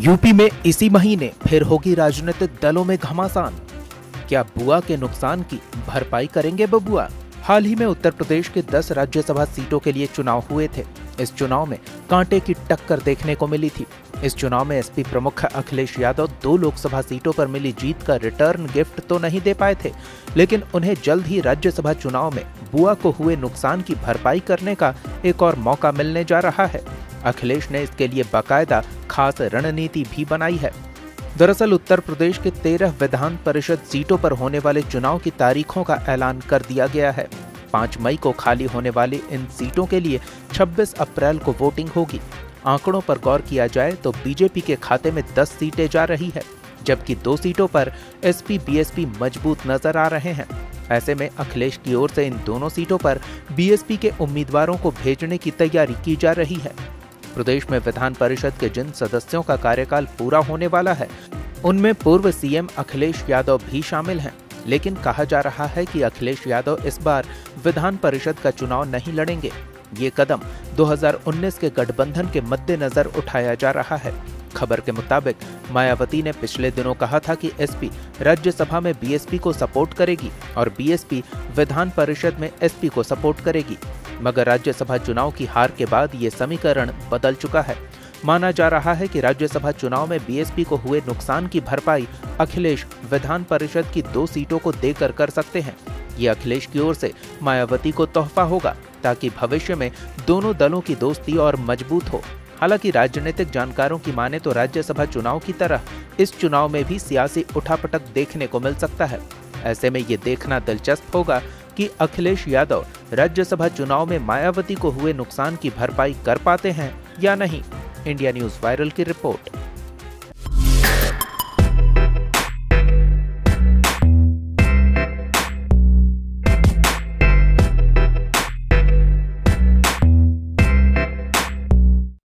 UP में इसी महीने फिर होगी राजनीतिक दलों में घमासान। क्या बुआ के नुकसान की भरपाई करेंगे बबुआ? हाल ही में उत्तर प्रदेश के 10 राज्यसभा सीटों के लिए चुनाव हुए थे। इस चुनाव में कांटे की टक्कर देखने को मिली थी। इस चुनाव में एसपी प्रमुख अखिलेश यादव 2 लोकसभा सीटों पर मिली जीत का रिटर्न गिफ्ट तो नहीं दे पाए थे, लेकिन उन्हें जल्द ही राज्यसभा चुनाव में बुआ को हुए नुकसान की भरपाई करने का एक और मौका मिलने जा रहा है। अखिलेश ने इसके लिए बाकायदा खास रणनीति भी बनाई है। दरअसल उत्तर प्रदेश के 13 विधान परिषद सीटों पर होने वाले चुनाव की तारीखों का ऐलान कर दिया गया है। 5 मई को खाली होने वाली इन सीटों के लिए 26 अप्रैल को वोटिंग होगी। आंकड़ों पर गौर किया जाए तो बीजेपी के खाते में 10 सीटें जा रही है, जबकि 2 सीटों पर एसपी-बीएसपी मजबूत नजर आ रहे हैं। ऐसे में अखिलेश की ओर से इन दोनों सीटों पर बीएसपी के उम्मीदवारों को भेजने की तैयारी की जा रही है। प्रदेश में विधान परिषद के जिन सदस्यों का कार्यकाल पूरा होने वाला है, उनमें पूर्व सीएम अखिलेश यादव भी शामिल हैं। लेकिन कहा जा रहा है कि अखिलेश यादव इस बार विधान परिषद का चुनाव नहीं लड़ेंगे। ये कदम 2019 के गठबंधन के मद्देनजर उठाया जा रहा है। खबर के मुताबिक मायावती ने पिछले दिनों कहा था कि एसपी राज्यसभा में बीएसपी को सपोर्ट करेगी और बीएसपी विधान परिषद में एसपी को सपोर्ट करेगी, मगर राज्यसभा चुनाव की हार के बाद ये समीकरण बदल चुका है। माना जा रहा है कि राज्यसभा चुनाव में बीएसपी को हुए नुकसान की भरपाई अखिलेश विधान परिषद की 2 सीटों को देकर कर सकते हैं। ये अखिलेश की ओर से मायावती को तोहफा होगा, ताकि भविष्य में दोनों दलों की दोस्ती और मजबूत हो। हालांकि राजनीतिक जानकारों की माने तो राज्यसभा चुनाव की तरह इस चुनाव में भी सियासी उठापटक देखने को मिल सकता है। ऐसे में ये देखना दिलचस्प होगा कि अखिलेश यादव राज्यसभा चुनाव में मायावती को हुए नुकसान की भरपाई कर पाते हैं या नहीं। इंडिया न्यूज वायरल की रिपोर्ट।